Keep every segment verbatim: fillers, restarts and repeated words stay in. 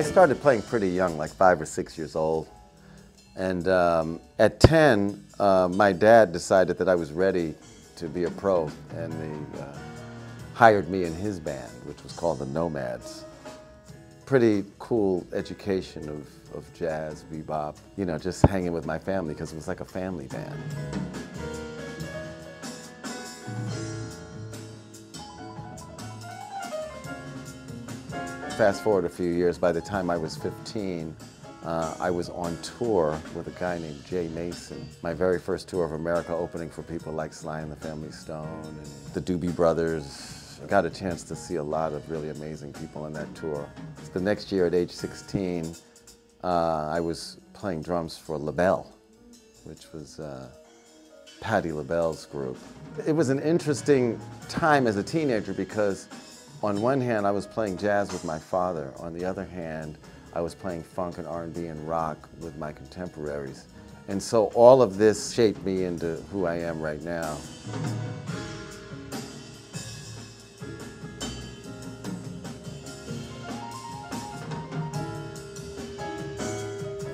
I started playing pretty young, like five or six years old. And um, at ten, uh, my dad decided that I was ready to be a pro, and he uh, hired me in his band, which was called the Nomads. Pretty cool education of, of jazz, bebop, you know, just hanging with my family, because it was like a family band. Fast forward a few years, by the time I was fifteen, uh, I was on tour with a guy named Jay Mason. My very first tour of America, opening for people like Sly and the Family Stone, and the Doobie Brothers. I got a chance to see a lot of really amazing people on that tour. The next year, at age sixteen, uh, I was playing drums for LaBelle, which was uh, Patti LaBelle's group. It was an interesting time as a teenager, because on one hand, I was playing jazz with my father. On the other hand, I was playing funk and R and B and rock with my contemporaries. And so all of this shaped me into who I am right now.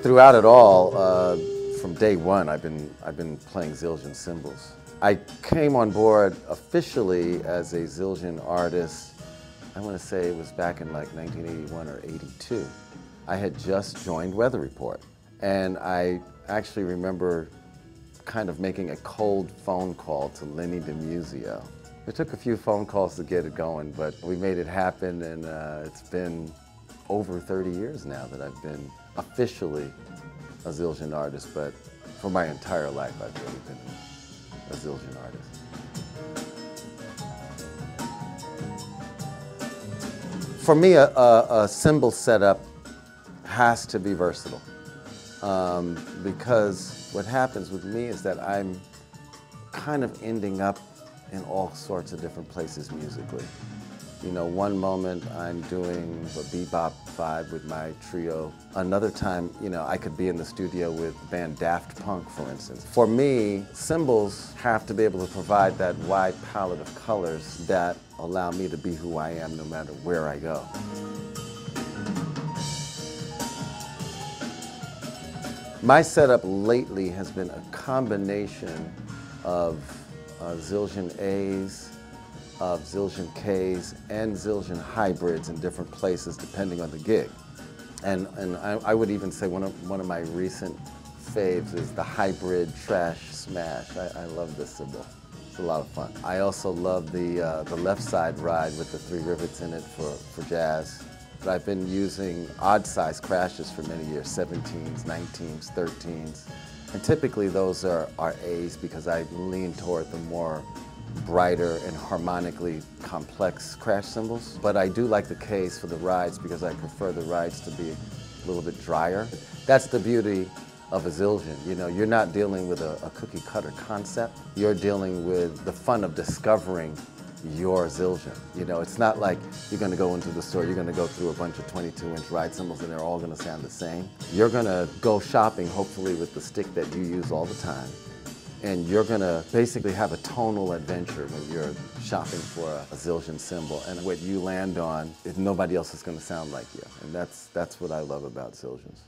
Throughout it all, uh, from day one, I've been, I've been playing Zildjian cymbals. I came on board officially as a Zildjian artist, I want to say it was back in like nineteen eighty-one or eighty-two. I had just joined Weather Report, and I actually remember kind of making a cold phone call to Lenny DiMusio. It took a few phone calls to get it going, but we made it happen, and uh, it's been over thirty years now that I've been officially a Zildjian artist, but for my entire life I've really been a Zildjian artist. For me, a, a, a cymbal setup has to be versatile, um, because what happens with me is that I'm kind of ending up in all sorts of different places musically. You know, one moment I'm doing a bebop vibe with my trio. Another time, you know, I could be in the studio with the band Daft Punk, for instance. For me, cymbals have to be able to provide that wide palette of colors that allow me to be who I am no matter where I go. My setup lately has been a combination of uh, Zildjian A's, of Zildjian K's, and Zildjian hybrids in different places depending on the gig. And, and I, I would even say one of, one of my recent faves is the hybrid trash smash. I, I love this cymbal. It's a lot of fun. I also love the, uh, the left side ride with the three rivets in it for, for jazz. But I've been using odd size crashes for many years, seventeens, nineteens, thirteens. And typically those are, are A's, because I lean toward the more brighter and harmonically complex crash cymbals. But I do like the K's for the rides, because I prefer the rides to be a little bit drier. That's the beauty of a Zildjian. You know, you're not dealing with a, a cookie cutter concept. You're dealing with the fun of discovering your Zildjian. You know, it's not like you're gonna go into the store, you're gonna go through a bunch of twenty-two inch ride cymbals and they're all gonna sound the same. You're gonna go shopping, hopefully with the stick that you use all the time, and you're gonna basically have a tonal adventure when you're shopping for a, a Zildjian cymbal. And what you land on, is nobody else is gonna sound like you. And that's, that's what I love about Zildjians.